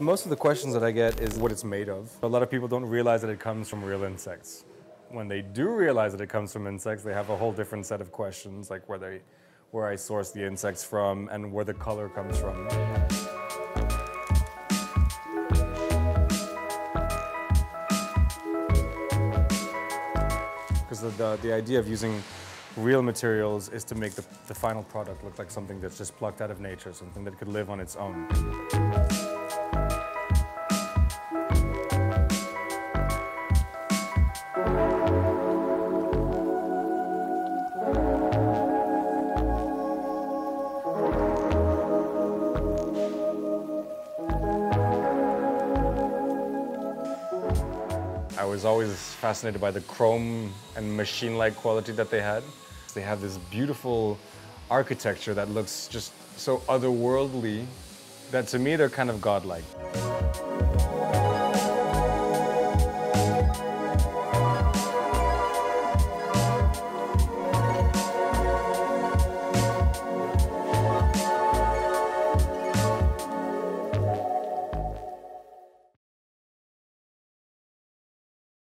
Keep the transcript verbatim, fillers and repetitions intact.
Most of the questions that I get is what it's made of. A lot of people don't realize that it comes from real insects. When they do realize that it comes from insects, they have a whole different set of questions, like where they, where I source the insects from and where the color comes from. Because the, the, the idea of using real materials is to make the, the final product look like something that's just plucked out of nature, something that could live on its own. I was always fascinated by the chrome and machine-like quality that they had. They have this beautiful architecture that looks just so otherworldly that to me they're kind of godlike.